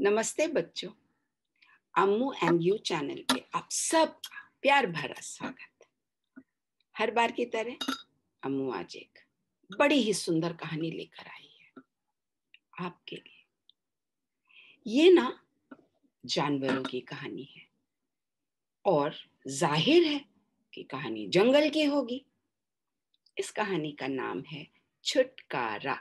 नमस्ते बच्चों, अम्मू and you channel पे आप सब प्यार भरा स्वागत। हर बार की तरह अम्मू आज एक बड़ी ही सुंदर कहानी लेकर आई है आपके लिए। ये ना जानवरों की कहानी है और जाहिर है कि कहानी जंगल की होगी। इस कहानी का नाम है छुटकारा।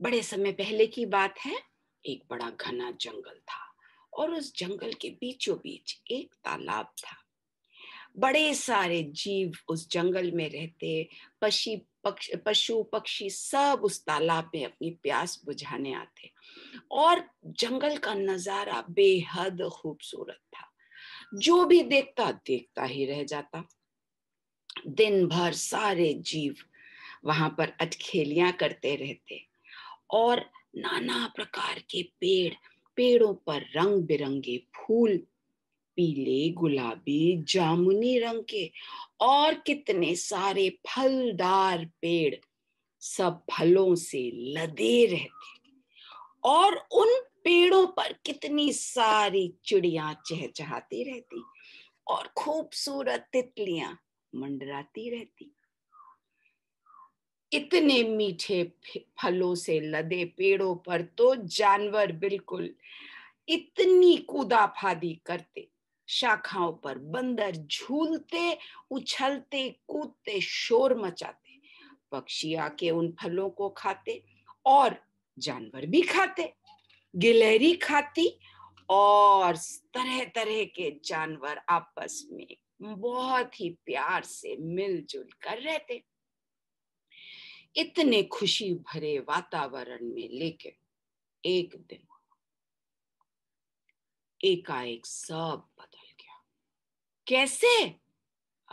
बड़े समय पहले की बात है, एक बड़ा घना जंगल था और उस जंगल के बीचों बीच एक तालाब था। बड़े सारे जीव उस जंगल में रहते, पशु पक्षी सब उस तालाब में अपनी प्यास बुझाने आते और जंगल का नजारा बेहद खूबसूरत था। जो भी देखता देखता ही रह जाता। दिन भर सारे जीव वहां पर अटखेलियां करते रहते और नाना प्रकार के पेड़ों पर रंग बिरंगे फूल, पीले, गुलाबी, जामुनी रंग के, और कितने सारे फलदार पेड़ सब फलों से लदे रहते और उन पेड़ों पर कितनी सारी चिड़िया चहचहाती रहती और खूबसूरत तितलियां मंडराती रहती। इतने मीठे फलों से लदे पेड़ों पर तो जानवर बिल्कुल इतनी कूदाफादी करते, शाखाओं पर बंदर झूलते, उछलते कूदते, शोर मचाते। पक्षी आके उन फलों को खाते और जानवर भी खाते, गिलहरी खाती और तरह तरह के जानवर आपस में बहुत ही प्यार से मिलजुल कर रहते। इतने खुशी भरे वातावरण में लेके एक दिन एकाएक सब बदल गया। कैसे?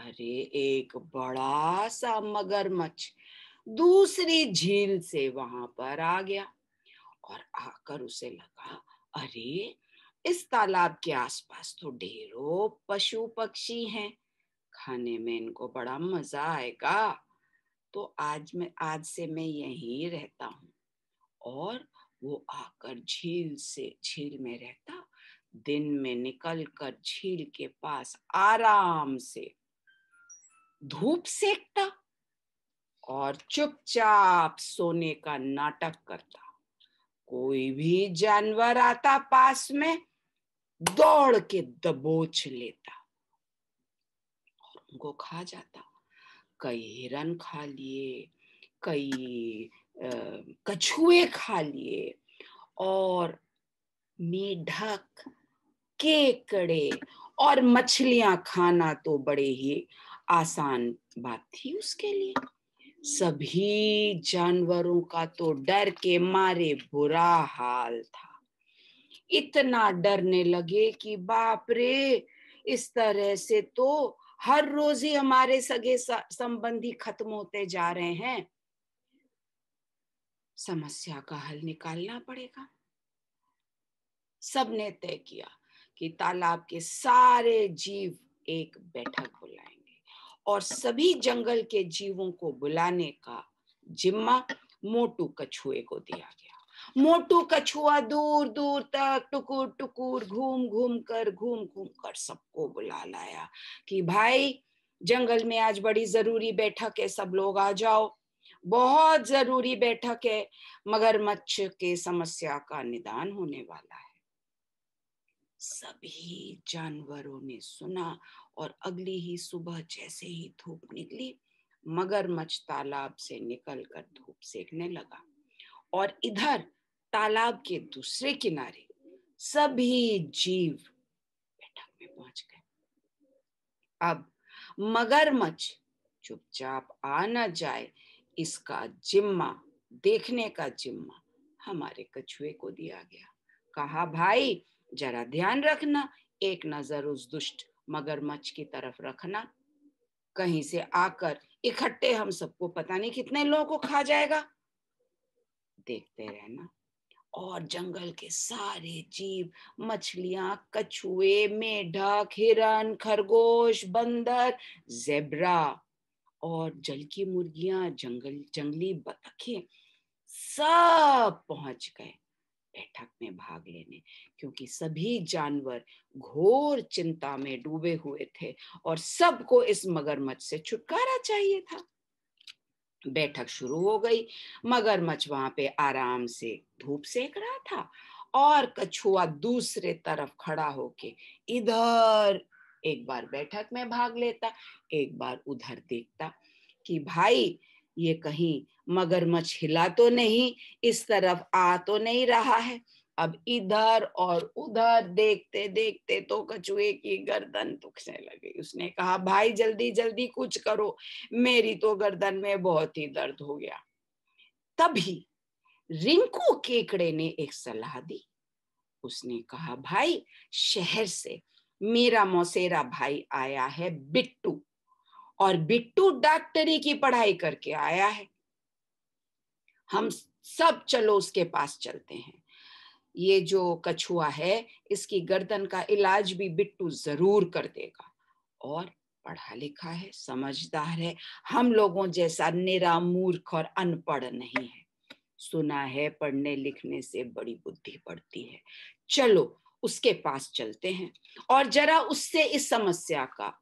अरे, एक बड़ा सा मगरमच्छ दूसरी झील से वहां पर आ गया और आकर उसे लगा, अरे इस तालाब के आसपास तो ढेरों पशु पक्षी हैं, खाने में इनको बड़ा मजा आएगा। तो आज से मैं यहीं रहता हूं। और वो आकर झील में रहता, दिन में निकल कर झील के पास आराम से धूप सेकता और चुपचाप सोने का नाटक करता। कोई भी जानवर आता पास में, दौड़ के दबोच लेता और उनको खा जाता। कई हिरन खा लिए, कई कछुए खा लिए और मेढक, केकड़े और मछलियां खाना तो बड़े ही आसान बात थी उसके लिए। सभी जानवरों का तो डर के मारे बुरा हाल था। इतना डरने लगे कि बाप रे, इस तरह से तो हर रोज ही हमारे सगे संबंधी खत्म होते जा रहे हैं। समस्या का हल निकालना पड़ेगा। सबने तय किया कि तालाब के सारे जीव एक बैठक बुलाएंगे और सभी जंगल के जीवों को बुलाने का जिम्मा मोटू कछुए को दिया गया। मोटू कछुआ दूर दूर तक टुकुर घूम घूम कर सबको बुला लाया कि भाई, जंगल में आज बड़ी जरूरी बैठक है, सब लोग आ जाओ, बहुत जरूरी बैठक है, मगरमच्छ के समस्या का निदान होने वाला है। सभी जानवरों ने सुना और अगली ही सुबह जैसे ही धूप निकली, मगरमच्छ तालाब से निकलकर धूप सेकने लगा और इधर तालाब के दूसरे किनारे सभी जीव बैठक में पहुंच गए। अब मगरमच्छ चुपचाप आ न जाए, इसका जिम्मा, देखने का जिम्मा हमारे कछुए को दिया गया। कहा, भाई जरा ध्यान रखना, एक नजर उस दुष्ट मगरमच्छ की तरफ रखना, कहीं से आकर इकट्ठे हम सबको पता नहीं कितने लोगों को खा जाएगा, देखते रहना। और जंगल के सारे जीव, मछलियां, कछुए, मेढक, हिरन, खरगोश, बंदर, जेब्रा और जल की मुर्गियां, जंगली बतखें सब पहुंच गए बैठक में भाग लेने, क्योंकि सभी जानवर घोर चिंता में डूबे हुए थे और सबको इस मगरमच्छ से छुटकारा चाहिए था। बैठक शुरू हो गई। मगरमच्छ वहां पे आराम से धूप सेक रहा था और कछुआ दूसरे तरफ खड़ा होके इधर एक बार बैठक में भाग लेता, एक बार उधर देखता कि भाई ये कहीं मगरमच्छ हिला तो नहीं, इस तरफ आ तो नहीं रहा है। अब इधर और उधर देखते देखते तो कछुए की गर्दन दुखने लगी। उसने कहा, भाई जल्दी जल्दी कुछ करो, मेरी तो गर्दन में बहुत ही दर्द हो गया। तभी रिंकू केकड़े ने एक सलाह दी। उसने कहा, भाई शहर से मेरा मौसेरा भाई आया है बिट्टू, और बिट्टू डॉक्टरी की पढ़ाई करके आया है, हम सब चलो उसके पास चलते हैं। ये जो कछुआ है इसकी गर्दन का इलाज भी बिट्टू जरूर कर देगा, और पढ़ा लिखा है, समझदार है, हम लोगों जैसा निरा मूर्ख और अनपढ़ नहीं है। सुना है पढ़ने लिखने से बड़ी बुद्धि बढ़ती है, चलो उसके पास चलते हैं और जरा उससे इस समस्या का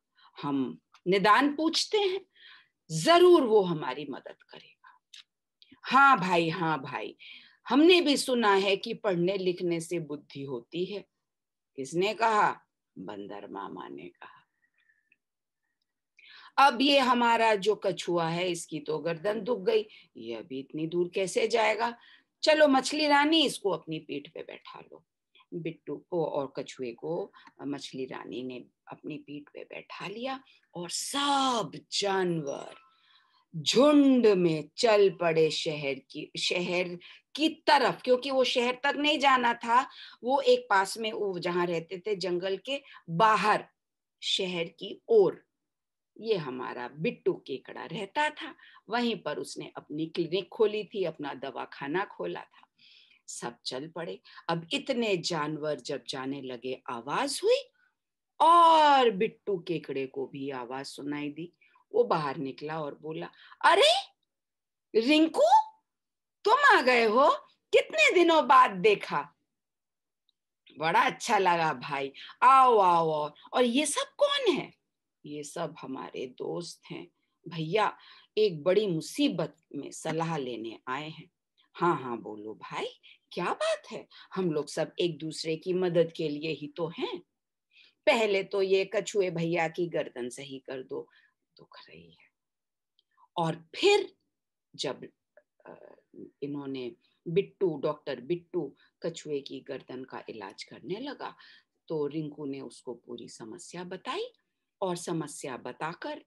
हम निदान पूछते हैं, जरूर वो हमारी मदद करेगा। हाँ भाई, हाँ भाई, हमने भी सुना है कि पढ़ने लिखने से बुद्धि होती है। किसने कहा? बंदर मामा ने कहा। अब ये हमारा जो कछुआ है इसकी तो गर्दन दुख गई, ये अभी इतनी दूर कैसे जाएगा? चलो मछली रानी, इसको अपनी पीठ पे बैठा लो। बिट्टू को और कछुए को मछली रानी ने अपनी पीठ पे बैठा लिया और सब जानवर झुंड में चल पड़े शहर की तरफ, क्योंकि वो शहर तक नहीं जाना था। वो एक पास में जहां रहते थे जंगल के बाहर, शहर की ओर ये हमारा बिट्टू केकड़ा रहता था। वहीं पर उसने अपनी क्लिनिक खोली थी, अपना दवाखाना खोला था। सब चल पड़े। अब इतने जानवर जब जाने लगे आवाज हुई, और बिट्टू केकड़े को भी आवाज सुनाई दी। वो बाहर निकला और बोला, अरे रिंकू तुम आ गए हो, कितने दिनों बाद देखा, बड़ा अच्छा लगा भाई, आओ आओ। और ये सब कौन है? ये सब हमारे दोस्त हैं भैया, एक बड़ी मुसीबत में सलाह लेने आए हैं। हाँ हाँ बोलो भाई, क्या बात है, हम लोग सब एक दूसरे की मदद के लिए ही तो हैं। पहले तो ये कछुए भैया की गर्दन सही कर दो, दुख रही है। और फिर जब इन्होंने डॉक्टर बिट्टू कछुए की गर्दन का इलाज करने लगा तो रिंकू ने उसको पूरी समस्या बताई, और समस्या बताकर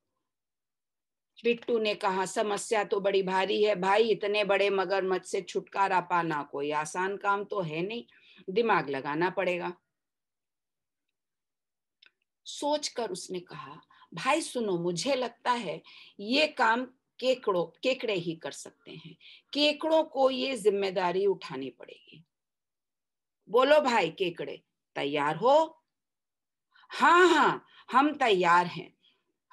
बिट्टू ने कहा, समस्या तो बड़ी भारी है भाई, इतने बड़े मगरमच्छ से छुटकारा पाना कोई आसान काम तो है नहीं, दिमाग लगाना पड़ेगा। सोचकर उसने कहा, भाई सुनो, मुझे लगता है ये काम केकड़े ही कर सकते हैं, केकड़ों को ये जिम्मेदारी उठानी पड़ेगी। बोलो भाई केकड़े, तैयार हो? हाँ हाँ हम तैयार हैं,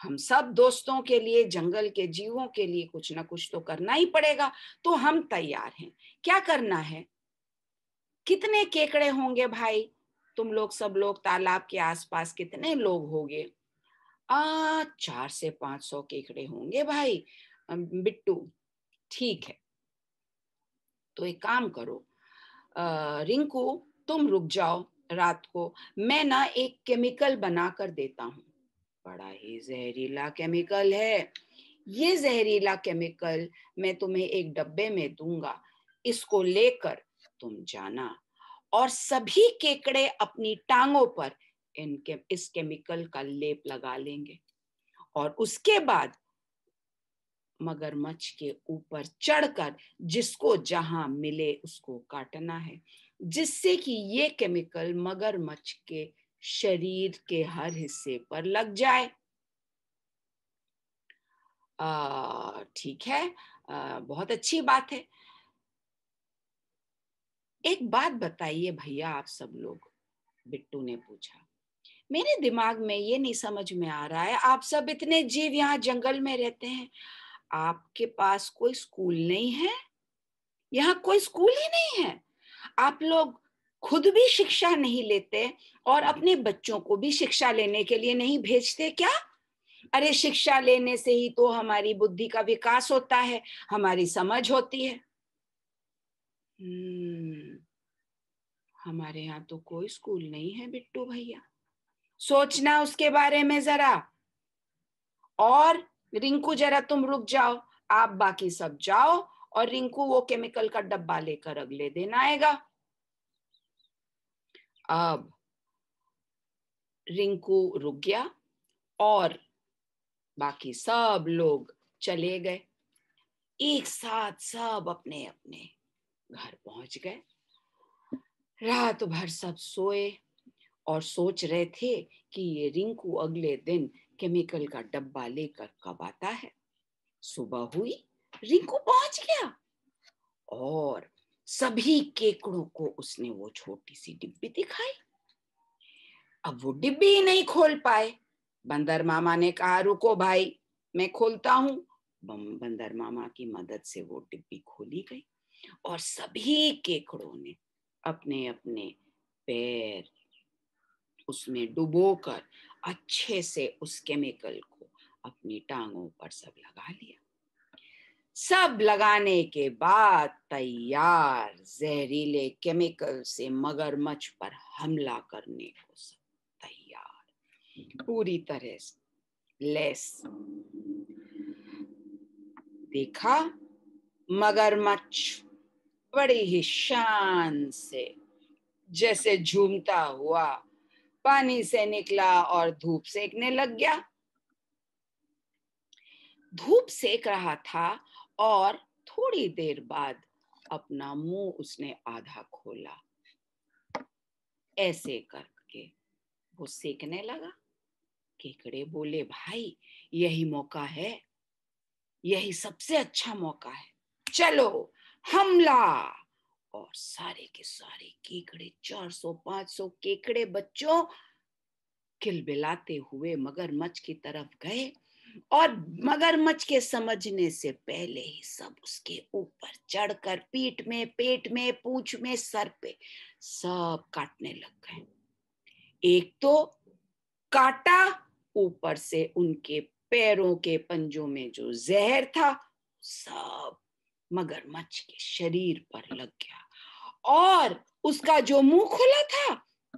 हम सब दोस्तों के लिए, जंगल के जीवों के लिए कुछ ना कुछ तो करना ही पड़ेगा, तो हम तैयार हैं। क्या करना है? कितने केकड़े होंगे भाई तुम लोग सब लोग? तालाब के आसपास कितने लोग होंगे? 400 से 500 केकड़े होंगे भाई बिट्टू। ठीक है, तो एक काम करो रिंकू, तुम रुक जाओ रात को, मैं ना एक केमिकल बना कर देता हूँ। बड़ा ही जहरीला केमिकल है ये। जहरीला केमिकल मैं तुम्हें एक डब्बे में दूंगा, इसको लेकर तुम जाना और सभी केकड़े अपनी टांगों पर इस केमिकल का लेप लगा लेंगे, और उसके बाद मगरमच्छ के ऊपर चढ़कर जिसको जहां मिले उसको काटना है, जिससे कि ये केमिकल मगरमच्छ के शरीर के हर हिस्से पर लग जाए। ठीक है, बहुत अच्छी बात है। एक बात बताइए भैया आप सब लोग, बिट्टू ने पूछा, मेरे दिमाग में ये नहीं समझ में आ रहा है, आप सब इतने जीव यहाँ जंगल में रहते हैं, आपके पास कोई स्कूल नहीं है? यहाँ कोई स्कूल ही नहीं है, आप लोग खुद भी शिक्षा नहीं लेते और अपने बच्चों को भी शिक्षा लेने के लिए नहीं भेजते क्या? अरे शिक्षा लेने से ही तो हमारी बुद्धि का विकास होता है, हमारी समझ होती है। हमारे यहाँ तो कोई स्कूल नहीं है बिट्टू भैया। सोचना उसके बारे में जरा। और रिंकू जरा तुम रुक जाओ, आप बाकी सब जाओ और रिंकू वो केमिकल का डब्बा लेकर अगले दिन आएगा। अब रिंकू रुक गया और बाकी सब लोग चले गए। एक साथ सब अपने अपने घर पहुंच गए। रात भर सब सोए और सोच रहे थे कि ये रिंकू अगले दिन केमिकल का डब्बा लेकर कब आता है। सुबह हुई, रिंकू पहुंच गया और सभी केकड़ों को उसने वो छोटी सी डिब्बी दिखाई। अब वो डिब्बी ही नहीं खोल पाए। बंदर मामा ने कहा, रुको भाई मैं खोलता हूं। बंदर मामा की मदद से वो डिब्बी खोली गई और सभी केकड़ों ने अपने अपने पैर उसमें डुबोकर अच्छे से उस केमिकल को अपनी टांगों पर सब लगा लिया। सब लगाने के बाद तैयार जहरीले केमिकल से मगरमच्छ पर हमला करने को सब तैयार, पूरी तरह से लैस। देखा मगरमच्छ बड़ी ही शान से जैसे झूमता हुआ पानी से निकला और धूप सेकने लग गया। धूप सेक रहा था और थोड़ी देर बाद अपना मुंह उसने आधा खोला, ऐसे करके वो सेकने लगा। केकड़े बोले, भाई यही मौका है, यही सबसे अच्छा मौका है, चलो हमला। और सारे के सारे केकड़े, 400-500 केकड़े बच्चों किलबिलाते हुए मगरमच्छ की तरफ गए और मगरमच्छ के समझने से पहले ही सब उसके ऊपर चढ़कर पीठ में, पेट में, पूंछ में, सर पे सब काटने लग गए। एक तो काटा, ऊपर से उनके पैरों के पंजों में जो जहर था सब मगरमच्छ के शरीर पर लग गया और उसका जो मुंह खुला था,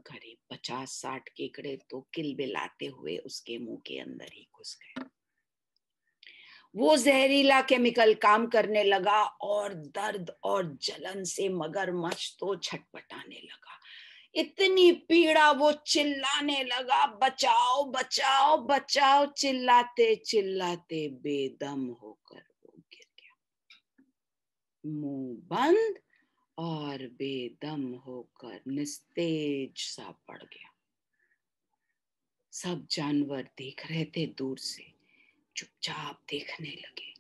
करीब 50-60 केकड़े तो किलबिलाते हुए उसके मुंह के अंदर ही घुस गए। वो जहरीला केमिकल काम करने लगा और दर्द और जलन से मगरमच्छ तो छटपटाने लगा। इतनी पीड़ा, वो चिल्लाने लगा, बचाओ बचाओ बचाओ। चिल्लाते चिल्लाते बेदम होकर मुंह बंद और बेदम होकर निस्तेज सा पड़ गया। सब जानवर देख रहे थे दूर से, चुपचाप देखने लगे।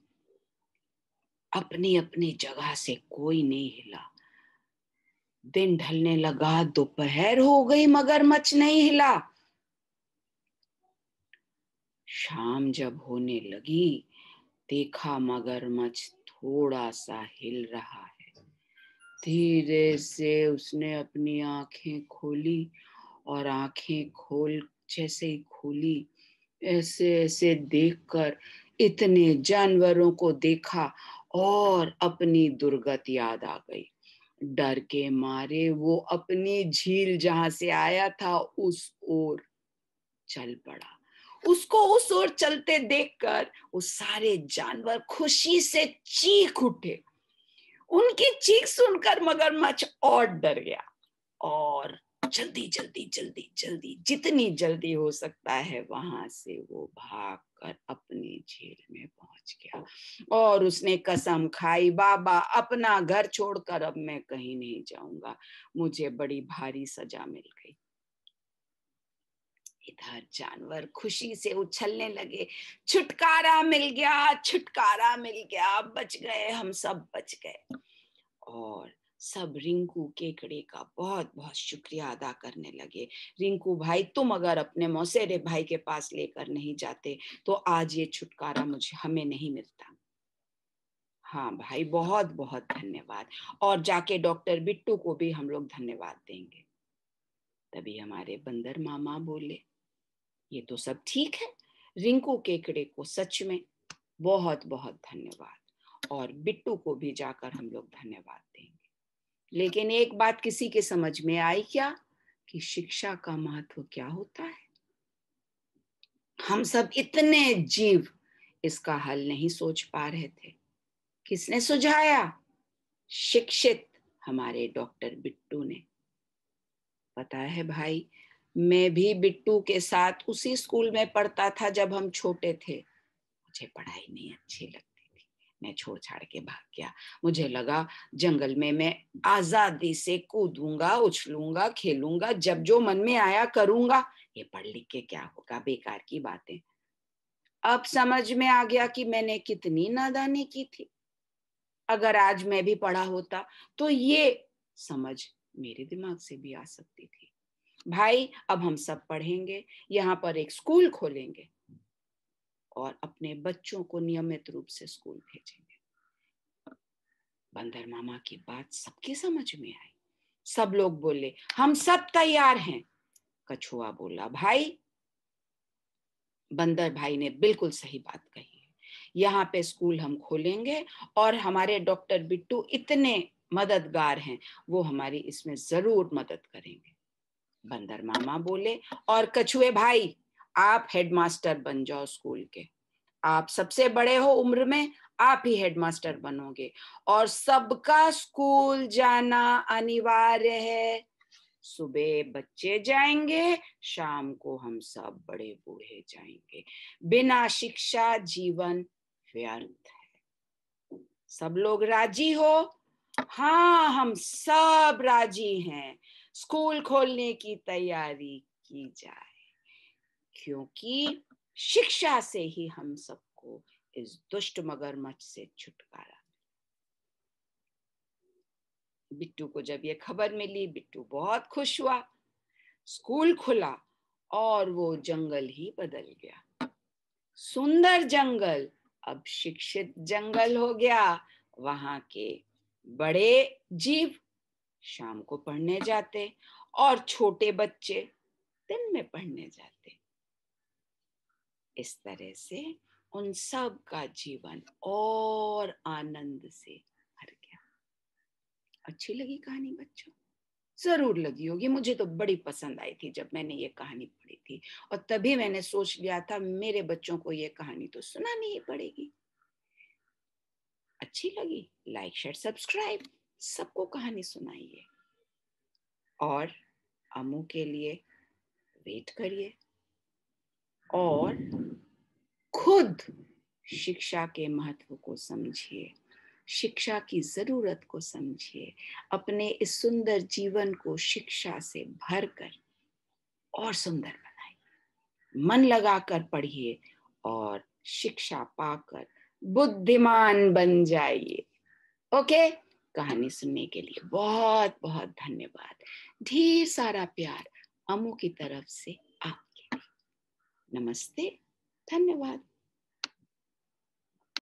अपनी अपनी जगह से कोई नहीं हिला। दिन ढलने लगा, दोपहर हो गई, मगरमच्छ नहीं हिला। शाम जब होने लगी, देखा मगरमच्छ थोड़ा सा हिल रहा है। धीरे से उसने अपनी आंखें खोली और आंखें खोल जैसे ही खोली, ऐसे ऐसे देखकर इतने जानवरों को देखा और अपनी दुर्गति याद आ गई। डर के मारे वो अपनी झील जहां से आया था उस ओर चल पड़ा। उसको उस ओर चलते देखकर वो सारे जानवर खुशी से चीख उठे। उनकी चीख सुनकर मगरमच्छ और डर गया और जल्दी जल्दी जल्दी जल्दी जितनी जल्दी हो सकता है वहां से वो भाग कर अपनी झील में पहुंच गया। और उसने कसम खाई, बाबा अपना घर छोड़कर अब मैं कहीं नहीं जाऊंगा, मुझे बड़ी भारी सजा मिल गई। इधर जानवर खुशी से उछलने लगे, छुटकारा मिल गया, छुटकारा मिल गया, बच गए हम सब, बच गए। और सब रिंकू केकड़े का बहुत बहुत शुक्रिया अदा करने लगे। रिंकू भाई तुम अगर अपने मौसेरे भाई के पास लेकर नहीं जाते तो आज ये छुटकारा मुझे हमें नहीं मिलता। हाँ भाई, बहुत बहुत धन्यवाद। और जाके डॉक्टर बिट्टू को भी हम लोग धन्यवाद देंगे। तभी हमारे बंदर मामा बोले, ये तो सब ठीक है, रिंकू केकड़े को सच में बहुत बहुत धन्यवाद, और बिट्टू को भी जाकर हम लोग धन्यवाद देंगे। लेकिन एक बात किसी के समझ में आई क्या, कि शिक्षा का महत्व क्या होता है। हम सब इतने जीव इसका हल नहीं सोच पा रहे थे। किसने सुझाया? शिक्षित हमारे डॉक्टर बिट्टू ने। पता है भाई, मैं भी बिट्टू के साथ उसी स्कूल में पढ़ता था जब हम छोटे थे। मुझे पढ़ाई नहीं अच्छी लगती थी, मैं छोड़ छाड़ के भाग गया। मुझे लगा जंगल में मैं आजादी से कूदूंगा, उछलूंगा, खेलूंगा, जब जो मन में आया करूंगा, ये पढ़ लिख के क्या होगा, बेकार की बातें। अब समझ में आ गया कि मैंने कितनी नादानी की थी। अगर आज मैं भी पढ़ा होता तो ये समझ मेरे दिमाग से भी आ सकती थी। भाई, अब हम सब पढ़ेंगे, यहाँ पर एक स्कूल खोलेंगे और अपने बच्चों को नियमित रूप से स्कूल भेजेंगे। बंदर मामा की बात सबके समझ में आई। सब लोग बोले, हम सब तैयार हैं। कछुआ बोला, भाई, बंदर भाई ने बिल्कुल सही बात कही है, यहाँ पे स्कूल हम खोलेंगे और हमारे डॉक्टर बिट्टू इतने मददगार हैं, वो हमारी इसमें जरूर मदद करेंगे। बंदर मामा बोले, और कछुए भाई, आप हेडमास्टर बन जाओ स्कूल के। आप सबसे बड़े हो उम्र में, आप ही हेडमास्टर बनोगे और सबका स्कूल जाना अनिवार्य है। सुबह बच्चे जाएंगे, शाम को हम सब बड़े बूढ़े जाएंगे। बिना शिक्षा जीवन व्यर्थ है। सब लोग राजी हो? हाँ, हम सब राजी हैं। स्कूल खोलने की तैयारी की जाए, क्योंकि शिक्षा से ही हम सबको इस दुष्ट मगरमच्छ से छुटकारा। बिट्टू को जब ये खबर मिली, बिट्टू बहुत खुश हुआ। स्कूल खुला और वो जंगल ही बदल गया। सुंदर जंगल अब शिक्षित जंगल हो गया। वहां के बड़े जीव शाम को पढ़ने जाते और छोटे बच्चे दिन में पढ़ने जाते। इस तरह से उन सब का जीवन और आनंद से भर गया। अच्छी लगी कहानी बच्चों? जरूर लगी होगी। मुझे तो बड़ी पसंद आई थी जब मैंने ये कहानी पढ़ी थी, और तभी मैंने सोच लिया था मेरे बच्चों को ये कहानी तो सुनानी ही पड़ेगी। अच्छी लगी, लाइक, शेयर, सब्सक्राइब, सबको कहानी सुनाइए और अम्मू के लिए वेट करिए और खुद शिक्षा के महत्व को समझिए, शिक्षा की जरूरत को समझिए, अपने इस सुंदर जीवन को शिक्षा से भर कर और सुंदर बनाइए। मन लगाकर पढ़िए और शिक्षा पाकर बुद्धिमान बन जाइए। ओके, कहानी सुनने के लिए बहुत बहुत धन्यवाद। ढेर सारा प्यार अम्मू की तरफ से आपके लिए। नमस्ते, धन्यवाद।